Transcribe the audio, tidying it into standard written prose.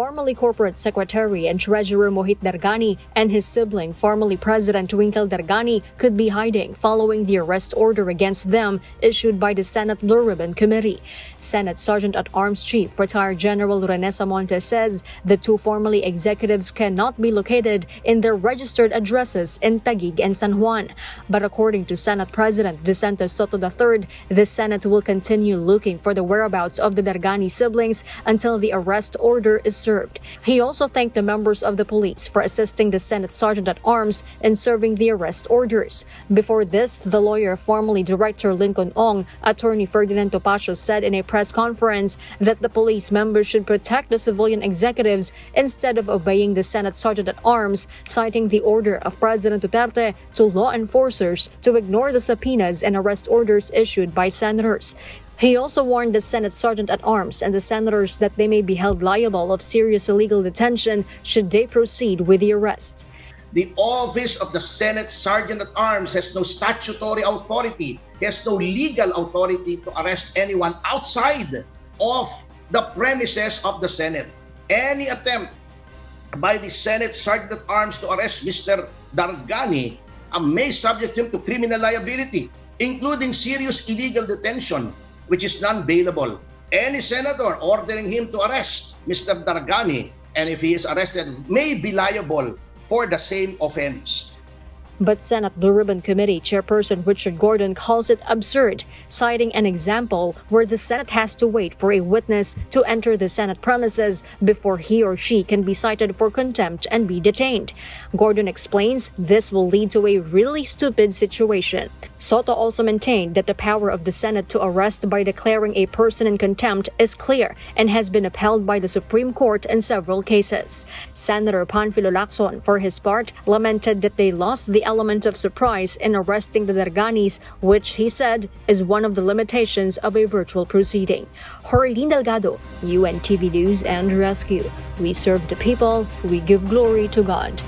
formerly Corporate Secretary and Treasurer Mohit Dargani and his sibling, formerly President Twinkle Dargani, could be hiding following the arrest order against them issued by the Senate Blue Ribbon Committee. Senate Sergeant-at-Arms Chief Retired General René Samonte says the two formerly executives cannot be located in their registered addresses in Taguig and San Juan. But according to Senate President Vicente Sotto III, the Senate will continue looking for the whereabouts of the Dargani siblings until the arrest order is served. He also thanked the members of the police for assisting the Senate Sergeant-at-Arms in serving the arrest orders. Before this, the lawyer formerly Director Lincoln Ong, Attorney Ferdinand Topacho, said in a press conference that the police members should protect the civilian executives instead of obeying the Senate Sergeant-at-Arms, citing the order of President Duterte to law enforcers to ignore the subpoenas and arrest orders issued by senators. He also warned the Senate Sergeant-at-Arms and the senators that they may be held liable of serious illegal detention should they proceed with the arrest. The office of the Senate Sergeant-at-Arms has no statutory authority, has no legal authority to arrest anyone outside of the premises of the Senate. Any attempt by the Senate Sergeant-at-Arms to arrest Mr. Dargani may subject him to criminal liability, including serious illegal detention, which is non-bailable. Any senator ordering him to arrest Mr. Dargani, and if he is arrested, may be liable for the same offense. But Senate Blue Ribbon Committee Chairperson Richard Gordon calls it absurd, citing an example where the Senate has to wait for a witness to enter the Senate premises before he or she can be cited for contempt and be detained. Gordon explains this will lead to a really stupid situation. Sotto also maintained that the power of the Senate to arrest by declaring a person in contempt is clear and has been upheld by the Supreme Court in several cases. Senator Panfilo Lacson, for his part, lamented that they lost the element of surprise in arresting the Darganis, which he said is one of the limitations of a virtual proceeding. Horilde Delgado, UNTV News and Rescue. We serve the people, we give glory to God.